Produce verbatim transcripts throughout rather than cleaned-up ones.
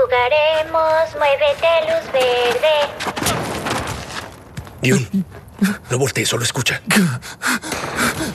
jugaremos, muévete, luz verde. Gi-hun, no voltees, solo escucha.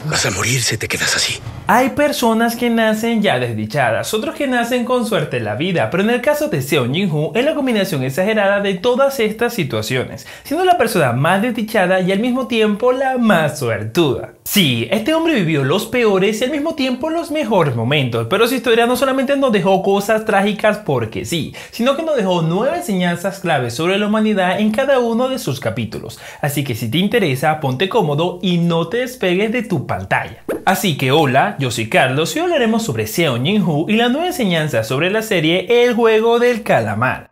Vas a morir si te quedas así. Hay personas que nacen ya desdichadas, otros que nacen con suerte en la vida, pero en el caso de Seong Gi-hun es la combinación exagerada de todas estas situaciones, siendo la persona más desdichada y al mismo tiempo la más suertuda. Sí, este hombre vivió los peores y al mismo tiempo los mejores momentos, pero su historia no solamente nos dejó cosas trágicas porque sí, sino que nos dejó nueve enseñanzas claves sobre la humanidad en cada uno de sus capítulos. Así que si te interesa, ponte cómodo y no te despegues de tu pantalla. Así que hola, yo soy Carlos y hoy hablaremos sobre Seong Gi-hun y la nueva enseñanza sobre la serie El Juego del Calamar.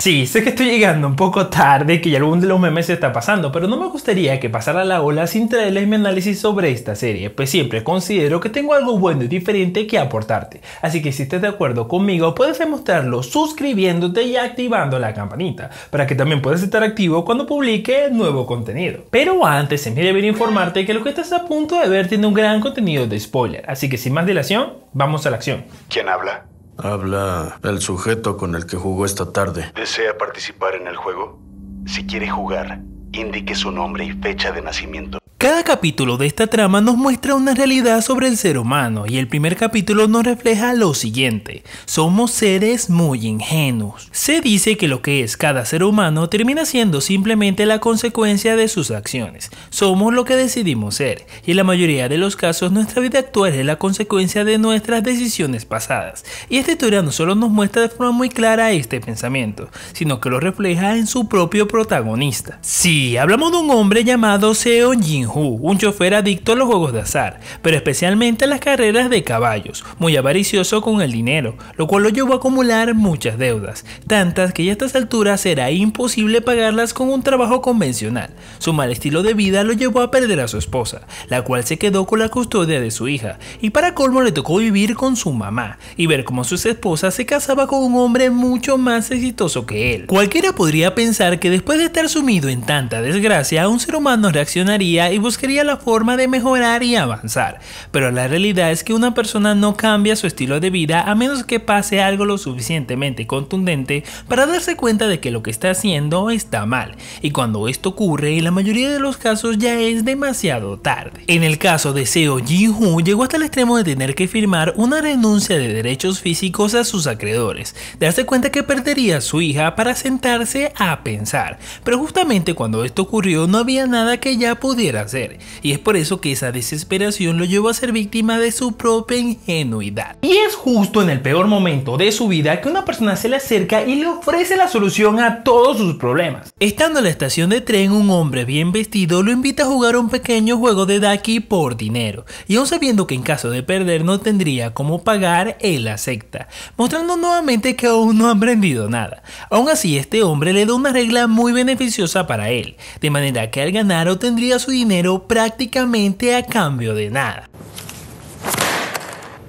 Sí, sé que estoy llegando un poco tarde, que ya algún de los memes se está pasando, pero no me gustaría que pasara la ola sin traerles mi análisis sobre esta serie, pues siempre considero que tengo algo bueno y diferente que aportarte. Así que si estás de acuerdo conmigo, puedes demostrarlo suscribiéndote y activando la campanita, para que también puedas estar activo cuando publique nuevo contenido. Pero antes, es mi deber informarte que lo que estás a punto de ver tiene un gran contenido de spoiler, así que sin más dilación, vamos a la acción. ¿Quién habla? Habla el sujeto con el que jugó esta tarde. ¿Desea participar en el juego? Si quiere jugar, indique su nombre y fecha de nacimiento. Cada capítulo de esta trama nos muestra una realidad sobre el ser humano y el primer capítulo nos refleja lo siguiente: somos seres muy ingenuos. Se dice que lo que es cada ser humano termina siendo simplemente la consecuencia de sus acciones. Somos lo que decidimos ser y en la mayoría de los casos nuestra vida actual es la consecuencia de nuestras decisiones pasadas. Y esta historia no solo nos muestra de forma muy clara este pensamiento, sino que lo refleja en su propio protagonista. Sí, hablamos de un hombre llamado Seong Gi-hun, un chofer adicto a los juegos de azar, pero especialmente a las carreras de caballos, muy avaricioso con el dinero, lo cual lo llevó a acumular muchas deudas, tantas que ya a estas alturas será imposible pagarlas con un trabajo convencional. Su mal estilo de vida lo llevó a perder a su esposa, la cual se quedó con la custodia de su hija, y para colmo le tocó vivir con su mamá y ver cómo su esposa se casaba con un hombre mucho más exitoso que él. Cualquiera podría pensar que después de estar sumido en tanta desgracia, un ser humano reaccionaría y buscaría la forma de mejorar y avanzar, pero la realidad es que una persona no cambia su estilo de vida a menos que pase algo lo suficientemente contundente para darse cuenta de que lo que está haciendo está mal, y cuando esto ocurre en la mayoría de los casos ya es demasiado tarde. En el caso de Seong Gi-hun llegó hasta el extremo de tener que firmar una renuncia de derechos físicos a sus acreedores, darse cuenta que perdería a su hija para sentarse a pensar, pero justamente cuando esto ocurrió no había nada que ya pudiera hacer. Y es por eso que esa desesperación lo llevó a ser víctima de su propia ingenuidad. Y es justo en el peor momento de su vida que una persona se le acerca y le ofrece la solución a todos sus problemas. Estando en la estación de tren, un hombre bien vestido lo invita a jugar un pequeño juego de daki por dinero, y aún sabiendo que en caso de perder no tendría cómo pagar, él acepta, mostrando nuevamente que aún no ha aprendido nada. Aún así, este hombre le da una regla muy beneficiosa para él, de manera que al ganar obtendría su dinero prácticamente a cambio de nada.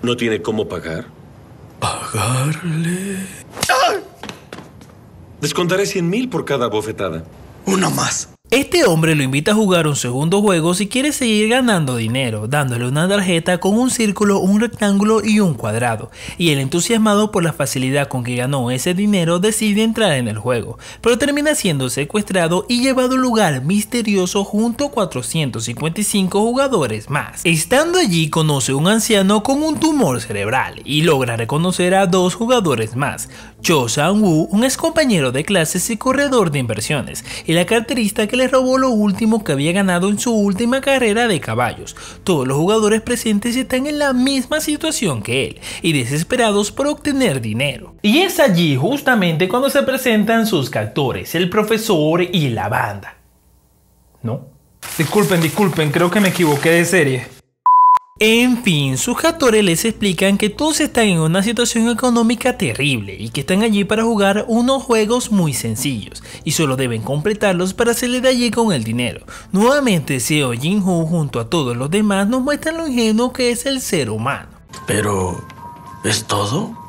¿No tiene cómo pagar? ¿Pagarle? ¡Ah! Descontaré cien mil por cada bofetada. Una más. Este hombre lo invita a jugar un segundo juego si quiere seguir ganando dinero, dándole una tarjeta con un círculo, un rectángulo y un cuadrado, y él, entusiasmado por la facilidad con que ganó ese dinero, decide entrar en el juego, pero termina siendo secuestrado y llevado a un lugar misterioso junto a cuatrocientos cincuenta y cinco jugadores más. Estando allí, conoce a un anciano con un tumor cerebral y logra reconocer a dos jugadores más: Cho Sang-woo, un ex compañero de clases y corredor de inversiones, y la carterista que les robó lo último que había ganado en su última carrera de caballos. Todos los jugadores presentes están en la misma situación que él y desesperados por obtener dinero. Y es allí justamente cuando se presentan sus captores, el profesor y la banda. ¿No? Disculpen, disculpen, creo que me equivoqué de serie. En fin, sus captores les explican que todos están en una situación económica terrible y que están allí para jugar unos juegos muy sencillos y solo deben completarlos para salir de allí con el dinero. Nuevamente, Seong Gi-hun junto a todos los demás nos muestran lo ingenuo que es el ser humano. Pero, ¿es todo?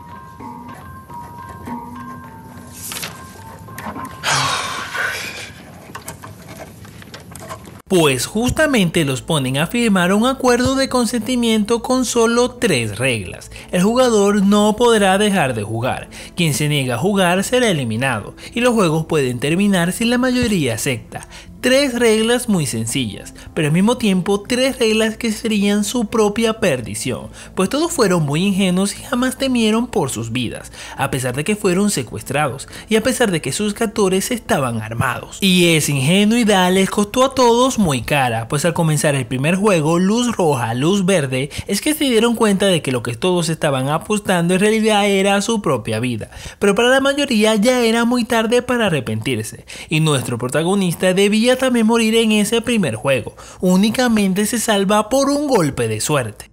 Pues justamente los ponen a firmar un acuerdo de consentimiento con solo tres reglas. El jugador no podrá dejar de jugar, quien se niega a jugar será eliminado y los juegos pueden terminar si la mayoría acepta. Tres reglas muy sencillas, pero al mismo tiempo tres reglas que serían su propia perdición, pues todos fueron muy ingenuos y jamás temieron por sus vidas, a pesar de que fueron secuestrados y a pesar de que sus captores estaban armados. Y esa ingenuidad les costó a todos muy cara, pues al comenzar el primer juego, luz roja, luz verde, es que se dieron cuenta de que lo que todos estaban apostando en realidad era su propia vida, pero para la mayoría ya era muy tarde para arrepentirse, y nuestro protagonista debía también morir en ese primer juego. Únicamente se salva por un golpe de suerte.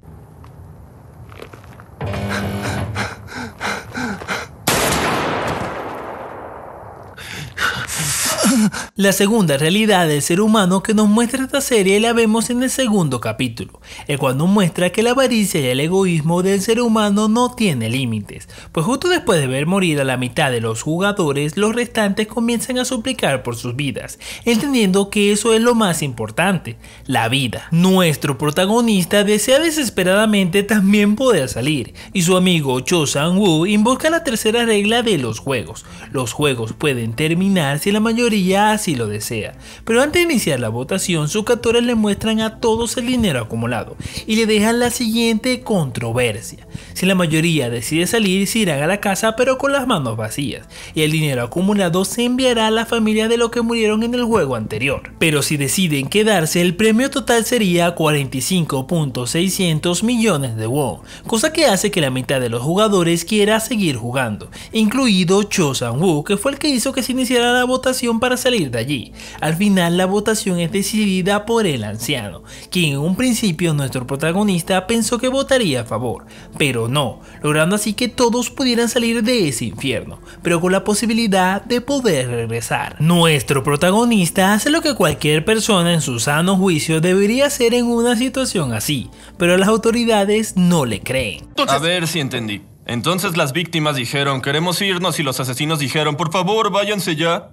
La segunda realidad del ser humano que nos muestra esta serie la vemos en el segundo capítulo, el cual nos muestra que la avaricia y el egoísmo del ser humano no tiene límites, pues justo después de ver morir a la mitad de los jugadores, los restantes comienzan a suplicar por sus vidas, entendiendo que eso es lo más importante, la vida. Nuestro protagonista desea desesperadamente también poder salir, y su amigo Cho Sang-woo invoca la tercera regla de los juegos. Los juegos pueden terminar si la mayoría hace si lo desea, pero antes de iniciar la votación sus captores le muestran a todos el dinero acumulado y le dejan la siguiente controversia: si la mayoría decide salir se irán a la casa pero con las manos vacías y el dinero acumulado se enviará a la familia de los que murieron en el juego anterior, pero si deciden quedarse el premio total sería cuarenta y cinco punto seiscientos millones de won, cosa que hace que la mitad de los jugadores quiera seguir jugando, incluido Cho Sang-woo, que fue el que hizo que se iniciara la votación para salir de allí. Al final la votación es decidida por el anciano, quien en un principio nuestro protagonista pensó que votaría a favor, pero no, logrando así que todos pudieran salir de ese infierno, pero con la posibilidad de poder regresar. Nuestro protagonista hace lo que cualquier persona en su sano juicio debería hacer en una situación así, pero las autoridades no le creen. Entonces... A ver si entendí. Entonces las víctimas dijeron queremos irnos y los asesinos dijeron por favor váyanse ya.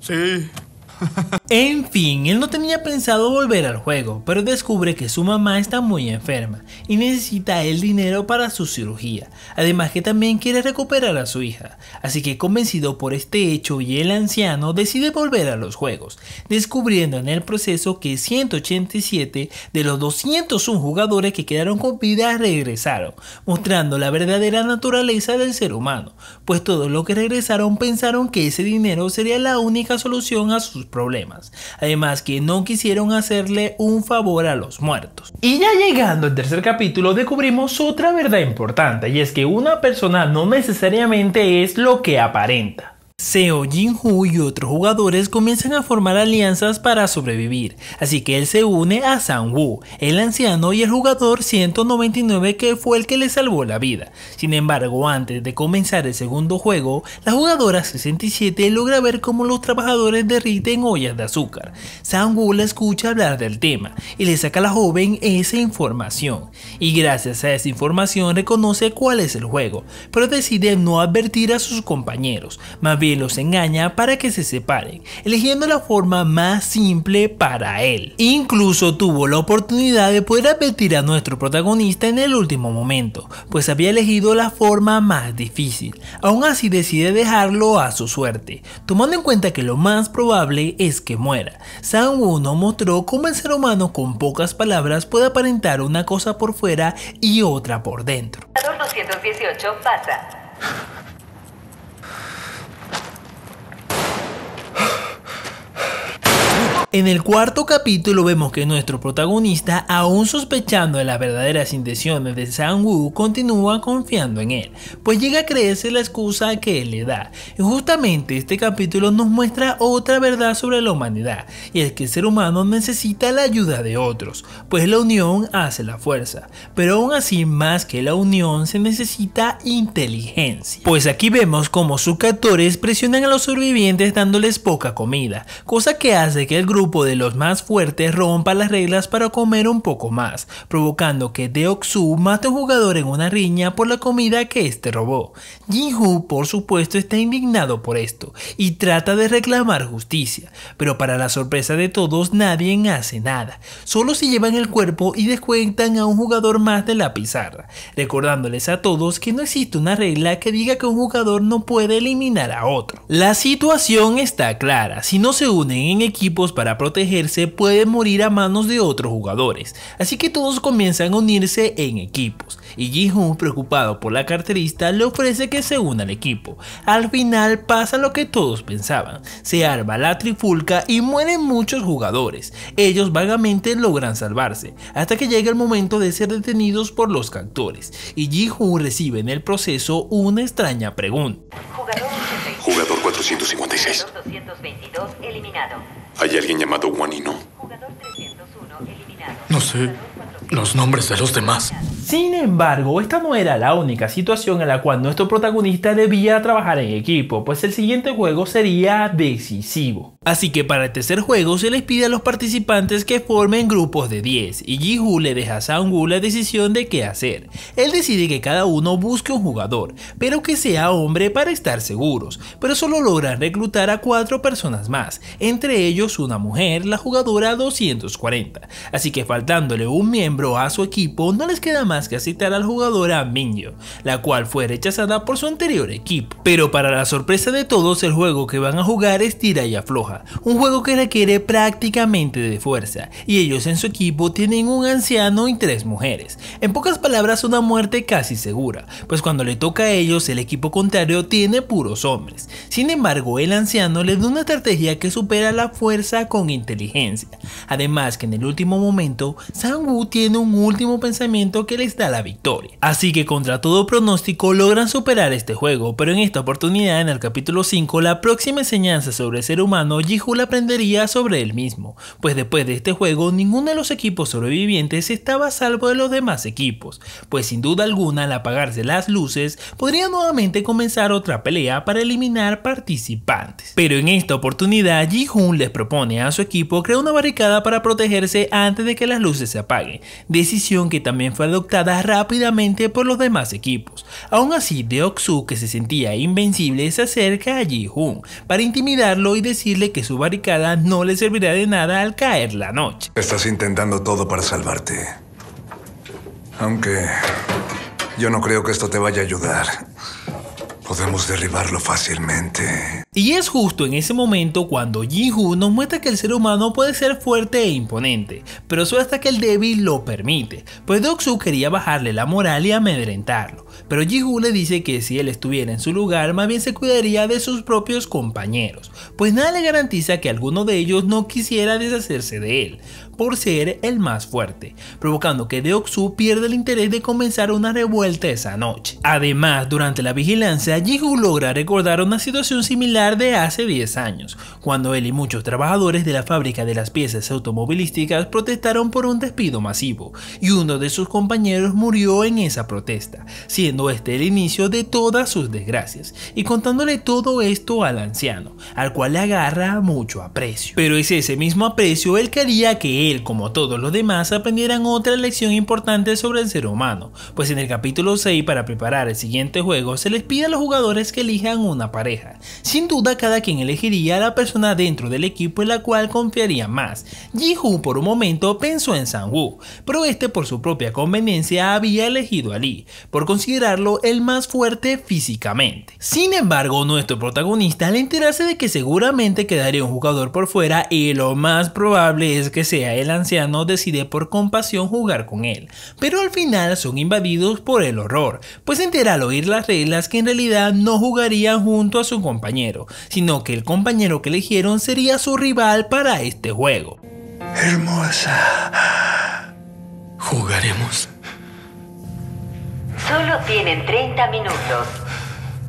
Sí. En fin, él no tenía pensado volver al juego, pero descubre que su mamá está muy enferma y necesita el dinero para su cirugía, además que también quiere recuperar a su hija, así que convencido por este hecho y el anciano decide volver a los juegos, descubriendo en el proceso que ciento ochenta y siete de los doscientos uno jugadores que quedaron con vida regresaron, mostrando la verdadera naturaleza del ser humano, pues todos los que regresaron pensaron que ese dinero sería la única solución a sus problemas, además que no quisieron hacerle un favor a los muertos. Y ya llegando al tercer capítulo descubrimos otra verdad importante, y es que una persona no necesariamente es lo que aparenta. Seong Gi-hun y otros jugadores comienzan a formar alianzas para sobrevivir, así que él se une a Sang-woo, el anciano, y el jugador ciento noventa y nueve que fue el que le salvó la vida. Sin embargo, antes de comenzar el segundo juego, la jugadora sesenta y siete logra ver cómo los trabajadores derriten ollas de azúcar. Sang-woo la escucha hablar del tema y le saca a la joven esa información, y gracias a esa información reconoce cuál es el juego, pero decide no advertir a sus compañeros, más bien los engaña para que se separen, eligiendo la forma más simple para él. Incluso tuvo la oportunidad de poder advertir a nuestro protagonista en el último momento, pues había elegido la forma más difícil. Aún así decide dejarlo a su suerte, tomando en cuenta que lo más probable es que muera. Sang-woo nos mostró cómo el ser humano con pocas palabras puede aparentar una cosa por fuera y otra por dentro. doscientos dieciocho pasa. En el cuarto capítulo vemos que nuestro protagonista, aún sospechando de las verdaderas intenciones de Sang-woo, continúa confiando en él, pues llega a creerse la excusa que él le da. Y justamente este capítulo nos muestra otra verdad sobre la humanidad, y es que el ser humano necesita la ayuda de otros, pues la unión hace la fuerza, pero aún así más que la unión se necesita inteligencia. Pues aquí vemos cómo sus captores presionan a los sobrevivientes dándoles poca comida, cosa que hace que el grupo grupo de los más fuertes rompa las reglas para comer un poco más, provocando que Deok-su mate a un jugador en una riña por la comida que este robó. Gi-hun, por supuesto, está indignado por esto y trata de reclamar justicia, pero para la sorpresa de todos nadie hace nada, solo se llevan el cuerpo y descuentan a un jugador más de la pizarra, recordándoles a todos que no existe una regla que diga que un jugador no puede eliminar a otro. La situación está clara, si no se unen en equipos para protegerse pueden morir a manos de otros jugadores, así que todos comienzan a unirse en equipos y Gi-hun, preocupado por la carterista, le ofrece que se una al equipo. Al final pasa lo que todos pensaban, se arma la trifulca y mueren muchos jugadores. Ellos vagamente logran salvarse, hasta que llega el momento de ser detenidos por los captores y Gi-hun recibe en el proceso una extraña pregunta. Jugador, Jugador cuatrocientos cincuenta y seis. Jugador doscientos veintidós eliminado. ¿Hay alguien llamado Juanino? Jugador trescientos uno eliminado. No sé los nombres de los demás. Sin embargo, esta no era la única situación en la cual nuestro protagonista debía trabajar en equipo, pues el siguiente juego sería decisivo. Así que para el tercer juego se les pide a los participantes que formen grupos de diez y Gi-hun le deja a Sang-woo la decisión de qué hacer. Él decide que cada uno busque un jugador, pero que sea hombre para estar seguros, pero solo logran reclutar a cuatro personas más, entre ellos una mujer, la jugadora doscientos cuarenta, así que faltándole un miembro a su equipo no les queda más que aceptar al jugador a Minyo, la cual fue rechazada por su anterior equipo. Pero para la sorpresa de todos, el juego que van a jugar es tira y afloja, un juego que requiere prácticamente de fuerza, y ellos en su equipo tienen un anciano y tres mujeres. En pocas palabras, una muerte casi segura, pues cuando le toca a ellos el equipo contrario tiene puros hombres. Sin embargo, el anciano les da una estrategia que supera la fuerza con inteligencia, además que en el último momento Sang-woo tiene un último pensamiento que le da la victoria. Así que contra todo pronóstico logran superar este juego, pero en esta oportunidad, en el capítulo cinco, la próxima enseñanza sobre el ser humano, Gi-hun la aprendería sobre él mismo, pues después de este juego ninguno de los equipos sobrevivientes estaba a salvo de los demás equipos, pues sin duda alguna al apagarse las luces podría nuevamente comenzar otra pelea para eliminar participantes. Pero en esta oportunidad Gi-hun les propone a su equipo crear una barricada para protegerse antes de que las luces se apaguen, decisión que también fue adoptada rápidamente por los demás equipos. Aún así, Deok-su, que se sentía invencible, se acerca a Gi-hun para intimidarlo y decirle que su barricada no le servirá de nada al caer la noche. Estás intentando todo para salvarte, aunque yo no creo que esto te vaya a ayudar. Podemos derribarlo fácilmente. Y es justo en ese momento cuando Gi-hun nos muestra que el ser humano puede ser fuerte e imponente, pero solo hasta que el débil lo permite, pues Deok-su quería bajarle la moral y amedrentarlo, pero Gi-hun le dice que si él estuviera en su lugar más bien se cuidaría de sus propios compañeros, pues nada le garantiza que alguno de ellos no quisiera deshacerse de él por ser el más fuerte, provocando que Deok-su pierda el interés de comenzar una revuelta esa noche. Además, durante la vigilancia, Gi-hun logra recordar una situación similar de hace diez años, cuando él y muchos trabajadores de la fábrica de las piezas automovilísticas protestaron por un despido masivo, y uno de sus compañeros murió en esa protesta, siendo este el inicio de todas sus desgracias, y contándole todo esto al anciano, al cual le agarra mucho aprecio. Pero es ese mismo aprecio el que haría que él, como todos los demás, aprendieran otra lección importante sobre el ser humano, pues en el capítulo seis, para preparar el siguiente juego, se les pide a los jugadores que elijan una pareja. Sin duda, cada quien elegiría a la persona dentro del equipo en la cual confiaría más. Gi-hun por un momento pensó en Sang-woo, pero este por su propia conveniencia había elegido a Lee, por considerarlo el más fuerte físicamente. Sin embargo, nuestro protagonista, al enterarse de que seguramente quedaría un jugador por fuera y lo más probable es que sea el anciano, decide por compasión jugar con él, pero al final son invadidos por el horror, pues se entera al oír las reglas que en realidad no jugarían junto a su compañero, sino que el compañero que eligieron sería su rival para este juego. Hermosa, jugaremos. Solo tienen treinta minutos.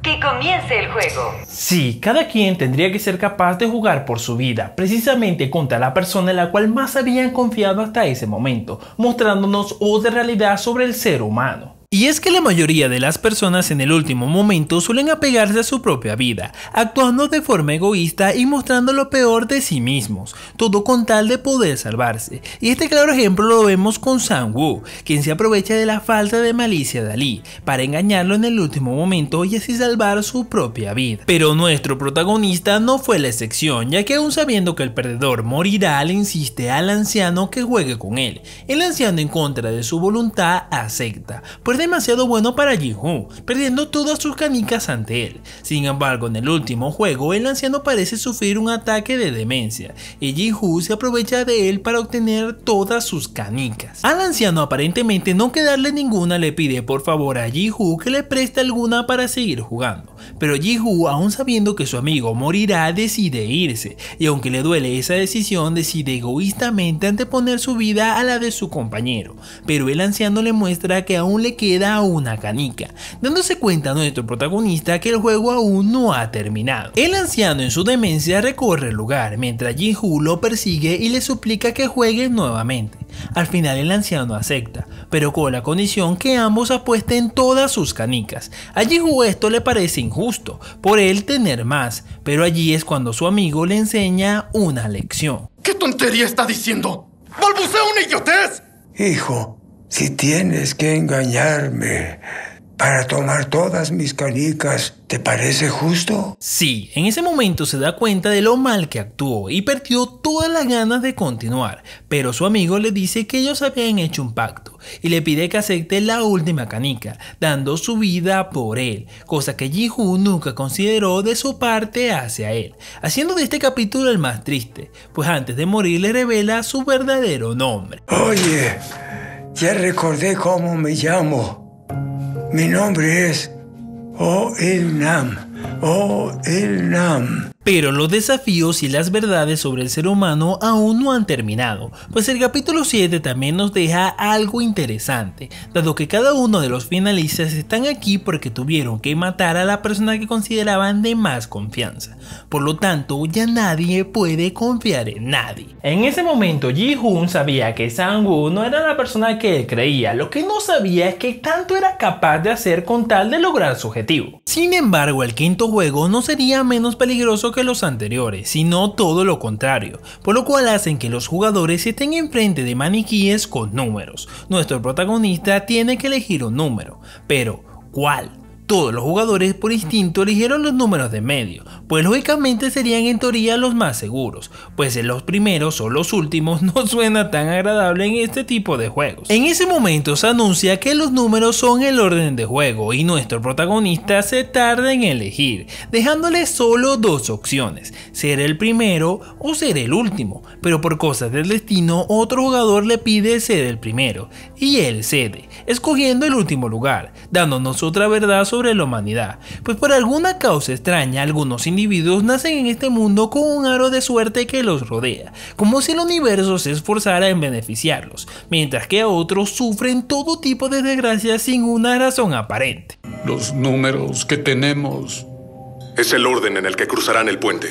¡Que comience el juego! Sí, cada quien tendría que ser capaz de jugar por su vida, precisamente contra la persona en la cual más habían confiado hasta ese momento, mostrándonos otra realidad sobre el ser humano. Y es que la mayoría de las personas en el último momento suelen apegarse a su propia vida, actuando de forma egoísta y mostrando lo peor de sí mismos, todo con tal de poder salvarse. Y este claro ejemplo lo vemos con Sang-woo, quien se aprovecha de la falta de malicia de Ali para engañarlo en el último momento y así salvar su propia vida. Pero nuestro protagonista no fue la excepción, ya que aún sabiendo que el perdedor morirá, le insiste al anciano que juegue con él. El anciano, en contra de su voluntad, acepta, pues demasiado bueno para Gi-hun, perdiendo todas sus canicas ante él. Sin embargo, en el último juego, el anciano parece sufrir un ataque de demencia y Gi-hun se aprovecha de él para obtener todas sus canicas. Al anciano, aparentemente no quedarle ninguna, le pide por favor a Gi-hun que le preste alguna para seguir jugando, pero Gi-hun, aún sabiendo que su amigo morirá, decide irse, y aunque le duele esa decisión, decide egoístamente anteponer su vida a la de su compañero. Pero el anciano le muestra que aún le queda queda una canica, dándose cuenta a nuestro protagonista que el juego aún no ha terminado. El anciano, en su demencia, recorre el lugar mientras Gi-hun lo persigue y le suplica que juegue nuevamente. Al final el anciano acepta, pero con la condición que ambos apuesten todas sus canicas. A Gi-hun esto le parece injusto, por él tener más, pero allí es cuando su amigo le enseña una lección. ¿Qué tontería está diciendo? ¡Balbucea una idiotez! Hijo, si tienes que engañarme para tomar todas mis canicas, ¿te parece justo? Sí, en ese momento se da cuenta de lo mal que actuó y perdió todas las ganas de continuar, pero su amigo le dice que ellos habían hecho un pacto y le pide que acepte la última canica, dando su vida por él, cosa que Gi-hun nunca consideró de su parte hacia él, haciendo de este capítulo el más triste, pues antes de morir le revela su verdadero nombre. Oye, ya recordé cómo me llamo. Mi nombre es Oh Il-Nam. Oh Il-Nam. Pero los desafíos y las verdades sobre el ser humano aún no han terminado, pues el capítulo siete también nos deja algo interesante, dado que cada uno de los finalistas están aquí porque tuvieron que matar a la persona que consideraban de más confianza. Por lo tanto, ya nadie puede confiar en nadie. En ese momento, Gi-hun sabía que Sang-woo no era la persona que él creía, lo que no sabía es que tanto era capaz de hacer con tal de lograr su objetivo. Sin embargo, el quinto juego no sería menos peligroso que que los anteriores, sino todo lo contrario, por lo cual hacen que los jugadores estén enfrente de maniquíes con números. Nuestro protagonista tiene que elegir un número, pero ¿cuál? Todos los jugadores por instinto eligieron los números de medio, pues lógicamente serían en teoría los más seguros, pues en los primeros o los últimos no suena tan agradable en este tipo de juegos. En ese momento se anuncia que los números son el orden de juego y nuestro protagonista se tarda en elegir, dejándole solo dos opciones, ser el primero o ser el último, pero por cosas del destino otro jugador le pide ser el primero y él cede, escogiendo el último lugar, dándonos otra verdad sobre sobre la humanidad, pues por alguna causa extraña algunos individuos nacen en este mundo con un aro de suerte que los rodea, como si el universo se esforzara en beneficiarlos, mientras que a otros sufren todo tipo de desgracias sin una razón aparente. Los números que tenemos es el orden en el que cruzarán el puente.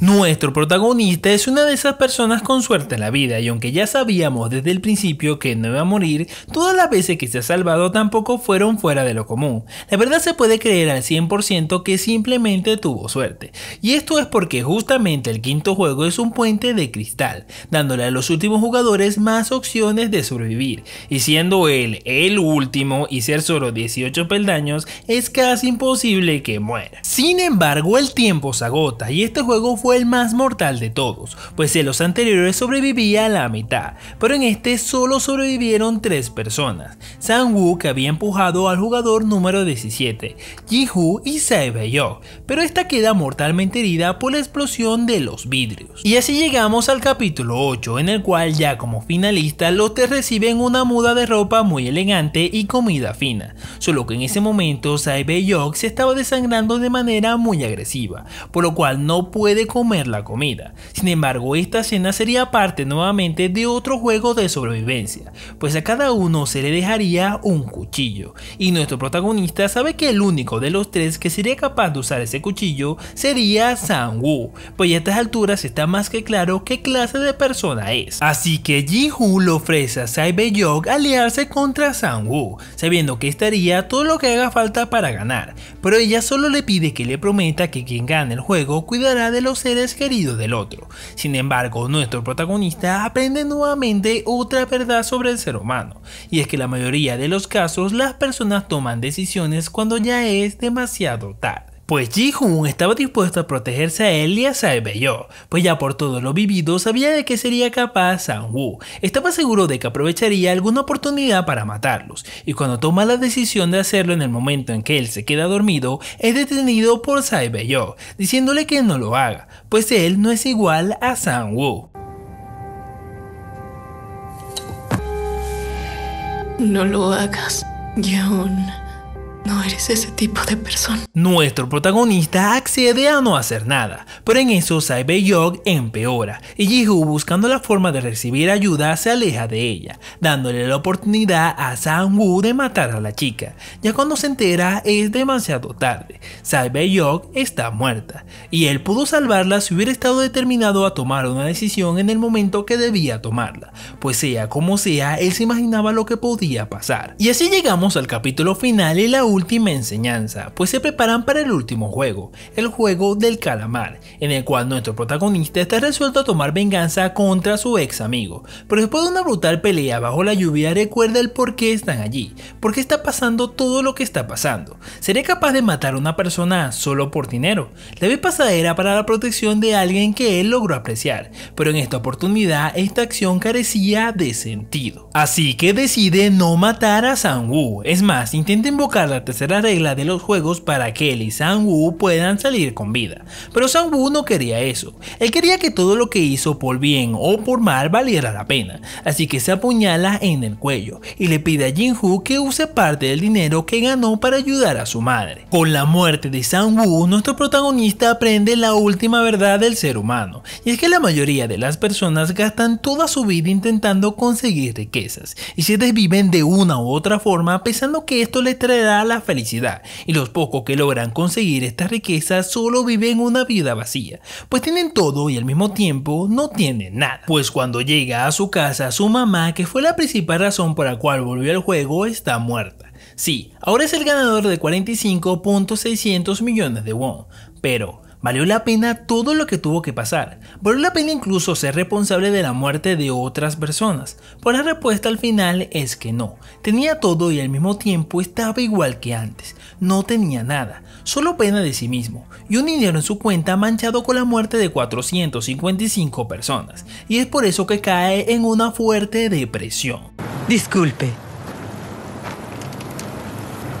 Nuestro protagonista es una de esas personas con suerte en la vida, y aunque ya sabíamos desde el principio que no iba a morir, todas las veces que se ha salvado tampoco fueron fuera de lo común. La verdad se puede creer al cien por ciento que simplemente tuvo suerte, y esto es porque justamente el quinto juego es un puente de cristal, dándole a los últimos jugadores más opciones de sobrevivir, y siendo él el último y ser solo dieciocho peldaños, es casi imposible que muera. Sin embargo, el tiempo se agota y este juego fue el más mortal de todos, pues en los anteriores sobrevivía a la mitad, pero en este solo sobrevivieron tres personas: Sang-woo, que había empujado al jugador número diecisiete, Gi-hun y Sae-byeok, pero esta queda mortalmente herida por la explosión de los vidrios. Y así llegamos al capítulo ocho, en el cual ya como finalista los tres reciben una muda de ropa muy elegante y comida fina, solo que en ese momento Sae-byeok se estaba desangrando de manera muy agresiva, por lo cual no puede continuar comer la comida. Sin embargo, esta escena sería parte nuevamente de otro juego de sobrevivencia, pues a cada uno se le dejaría un cuchillo, y nuestro protagonista sabe que el único de los tres que sería capaz de usar ese cuchillo sería Sang-woo, pues a estas alturas está más que claro qué clase de persona es. Así que Gi-hun le ofrece a Sae-byeok aliarse contra Sang-woo, sabiendo que estaría todo lo que haga falta para ganar, pero ella solo le pide que le prometa que quien gane el juego cuidará de los seres queridos del otro. Sin embargo, nuestro protagonista aprende nuevamente otra verdad sobre el ser humano, y es que la mayoría de los casos las personas toman decisiones cuando ya es demasiado tarde. Pues Gi-hun estaba dispuesto a protegerse a él y a Sae-byeok, pues ya por todo lo vivido sabía de que sería capaz Sang-woo. Estaba seguro de que aprovecharía alguna oportunidad para matarlos, y cuando toma la decisión de hacerlo en el momento en que él se queda dormido, es detenido por Sae-byeok, diciéndole que no lo haga, pues él no es igual a Sang-woo. No lo hagas, Gi-hun. No eres ese tipo de persona. Nuestro protagonista accede a no hacer nada, pero en eso Sae-byeok empeora, y Gi-hun, buscando la forma de recibir ayuda, se aleja de ella, dándole la oportunidad a Sang-woo de matar a la chica. Ya cuando se entera es demasiado tarde, Sae-byeok está muerta, y él pudo salvarla si hubiera estado determinado a tomar una decisión en el momento que debía tomarla, pues sea como sea, él se imaginaba lo que podía pasar. Y así llegamos al capítulo final y la última enseñanza, pues se preparan para el último juego, el juego del calamar, en el cual nuestro protagonista está resuelto a tomar venganza contra su ex amigo, pero después de una brutal pelea bajo la lluvia recuerda el por qué están allí, por qué está pasando todo lo que está pasando. ¿Sería capaz de matar a una persona solo por dinero? La vez pasada era para la protección de alguien que él logró apreciar, pero en esta oportunidad esta acción carecía de sentido. Así que decide no matar a Sang-woo, es más, intenta invocar la tercera regla de los juegos para que él y Sang-woo puedan salir con vida, pero Sang-woo no quería eso. Él quería que todo lo que hizo por bien o por mal valiera la pena, así que se apuñala en el cuello y le pide a Gi-hun que use parte del dinero que ganó para ayudar a su madre. Con la muerte de Sang-woo, nuestro protagonista aprende la última verdad del ser humano, y es que la mayoría de las personas gastan toda su vida intentando conseguir riquezas y se desviven de una u otra forma pensando que esto les traerá la felicidad, y los pocos que logran conseguir esta riqueza solo viven una vida vacía, pues tienen todo y al mismo tiempo no tienen nada. Pues cuando llega a su casa, su mamá, que fue la principal razón por la cual volvió al juego, está muerta. Sí, ahora es el ganador de cuarenta y cinco punto seiscientos millones de won, pero ¿valió la pena todo lo que tuvo que pasar? ¿Valió la pena incluso ser responsable de la muerte de otras personas? Pues la respuesta al final es que no. Tenía todo y al mismo tiempo estaba igual que antes. No tenía nada, solo pena de sí mismo, y un dinero en su cuenta manchado con la muerte de cuatrocientas cincuenta y cinco personas, y es por eso que cae en una fuerte depresión. Disculpe,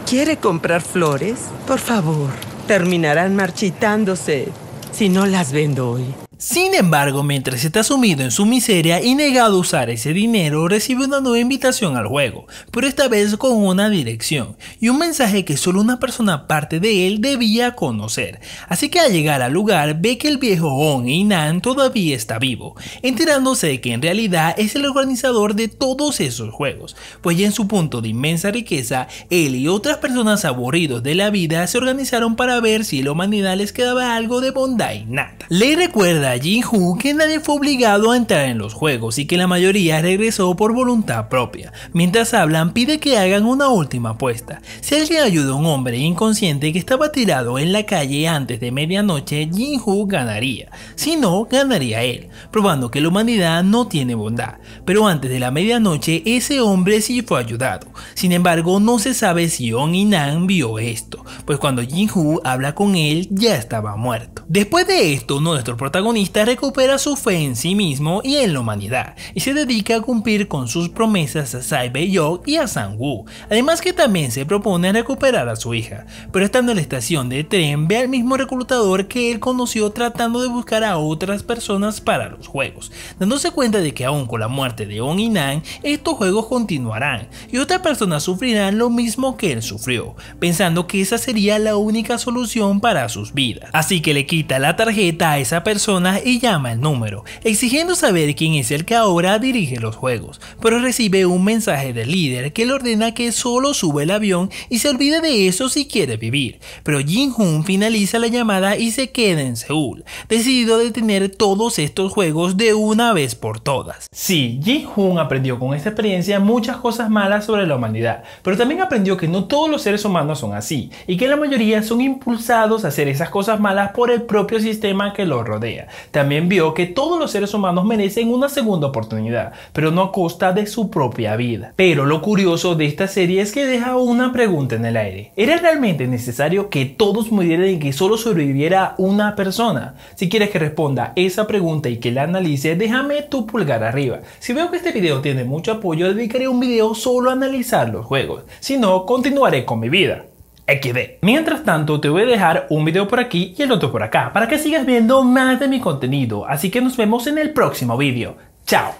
¿quiere comprar flores? Por favor. Terminarán marchitándose si no las vendo hoy. Sin embargo, mientras está sumido en su miseria y negado a usar ese dinero, recibe una nueva invitación al juego, pero esta vez con una dirección y un mensaje que solo una persona aparte de él debía conocer. Así que al llegar al lugar ve que el viejo Oh Il-Nam todavía está vivo, enterándose de que en realidad es el organizador de todos esos juegos, pues ya en su punto de inmensa riqueza, él y otras personas aburridos de la vida se organizaron para ver si la humanidad les quedaba algo de bondad innata. Le recuerda a Gi-hun que nadie fue obligado a entrar en los juegos y que la mayoría regresó por voluntad propia. Mientras hablan, pide que hagan una última apuesta. Si alguien ayuda a un hombre inconsciente que estaba tirado en la calle antes de medianoche, Gi-hun ganaría. Si no, ganaría él, probando que la humanidad no tiene bondad. Pero antes de la medianoche, ese hombre sí fue ayudado. Sin embargo, no se sabe si Oh Il-Nam vio esto, pues cuando Gi-hun habla con él, ya estaba muerto. Después de esto, nuestro protagonista protagonista recupera su fe en sí mismo y en la humanidad y se dedica a cumplir con sus promesas a Sae-byeok y a Sang-woo, además que también se propone recuperar a su hija, pero estando en la estación de tren ve al mismo reclutador que él conoció tratando de buscar a otras personas para los juegos, dándose cuenta de que aún con la muerte de Oh Il-Nam estos juegos continuarán y otras personas sufrirán lo mismo que él sufrió, pensando que esa sería la única solución para sus vidas, así que le quita la tarjeta a esa persona y llama el número, exigiendo saber quién es el que ahora dirige los juegos, pero recibe un mensaje del líder que le ordena que solo sube el avión y se olvide de eso si quiere vivir, pero Gi-hun finaliza la llamada y se queda en Seúl, decidido a detener todos estos juegos de una vez por todas. Sí, Gi-hun aprendió con esta experiencia muchas cosas malas sobre la humanidad, pero también aprendió que no todos los seres humanos son así y que la mayoría son impulsados a hacer esas cosas malas por el propio sistema que los rodea. También vio que todos los seres humanos merecen una segunda oportunidad, pero no a costa de su propia vida. Pero lo curioso de esta serie es que deja una pregunta en el aire. ¿Era realmente necesario que todos murieran y que solo sobreviviera una persona? Si quieres que responda esa pregunta y que la analice, déjame tu pulgar arriba. Si veo que este video tiene mucho apoyo, dedicaré un video solo a analizar los juegos. Si no, continuaré con mi vida. equis de. Mientras tanto, te voy a dejar un video por aquí y el otro por acá para que sigas viendo más de mi contenido, así que nos vemos en el próximo video. ¡Chao!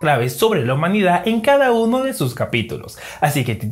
Claves sobre la humanidad en cada uno de sus capítulos, así que